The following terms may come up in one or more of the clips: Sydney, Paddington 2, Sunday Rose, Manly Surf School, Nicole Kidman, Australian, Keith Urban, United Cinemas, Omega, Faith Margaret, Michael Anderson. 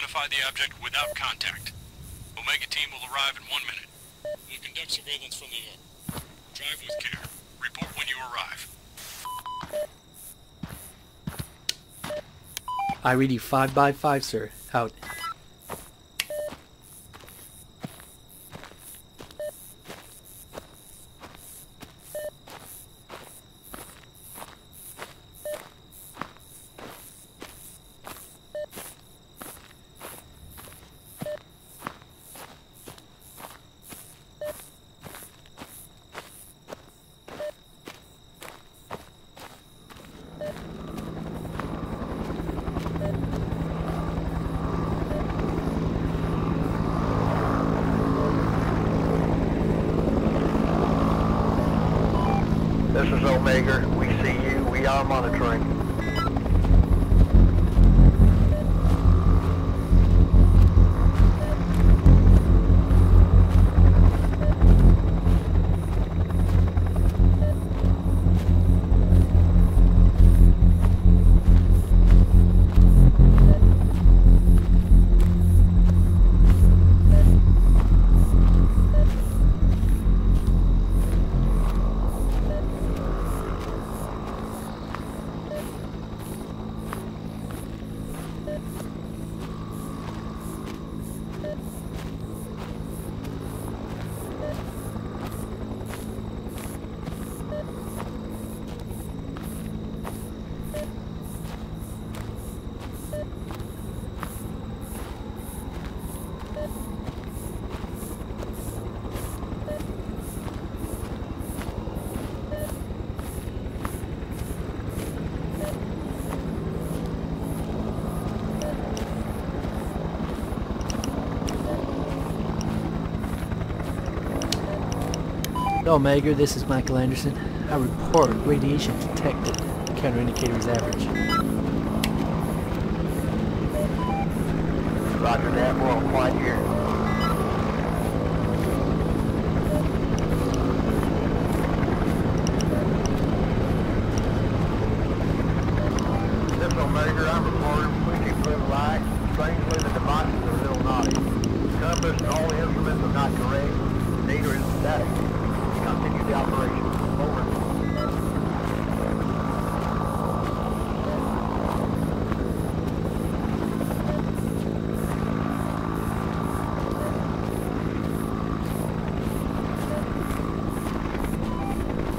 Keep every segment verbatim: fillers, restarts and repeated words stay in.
identify the object without contact. Omega team will arrive in one minute. We'll conduct surveillance from the air. Drive with care. Report when you arrive. I read you five by five, sir. Out. This is Omega. We see you. We are monitoring. Omega, this is Michael Anderson. I report radiation detected. Counterindicator is average. Roger that, we're on quiet here.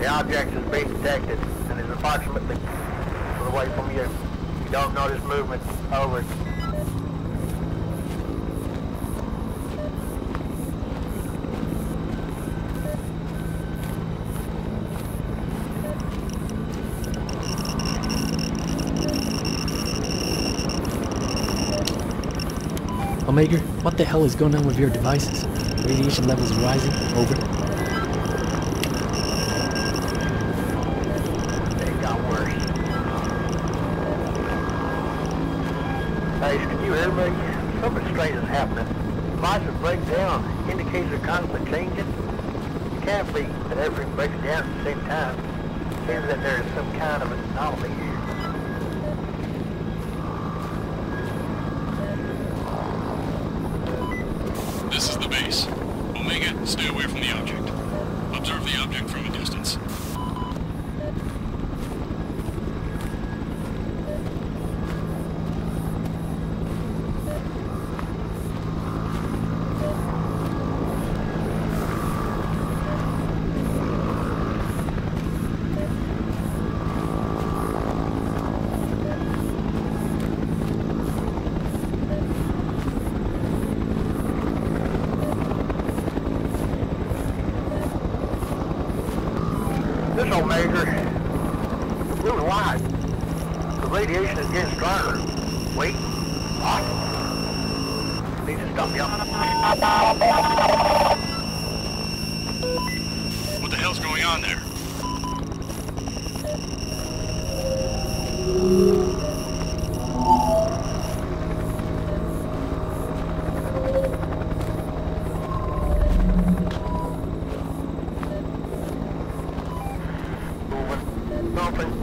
The object is being detected and is approximately away from you. You don't notice movement. Over. Omega, what the hell is going on with your devices? Radiation levels rising. Over. Something strange is happening. Devices break down. Indicators are constantly changing. It can't be that everything breaks down at the same time. It seems that there is some kind of an anomaly here. This is the base. Omega, stay away from the object. Observe the object from a distance. Major, we're alive. The radiation is getting stronger. Wait, what? Need to stop me up. What the hell's going on there? Nothing.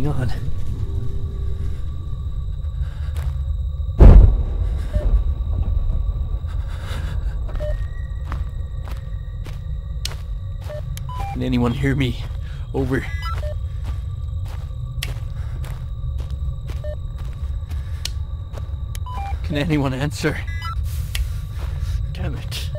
going on? Can anyone hear me? Over. Can anyone answer? Damn it.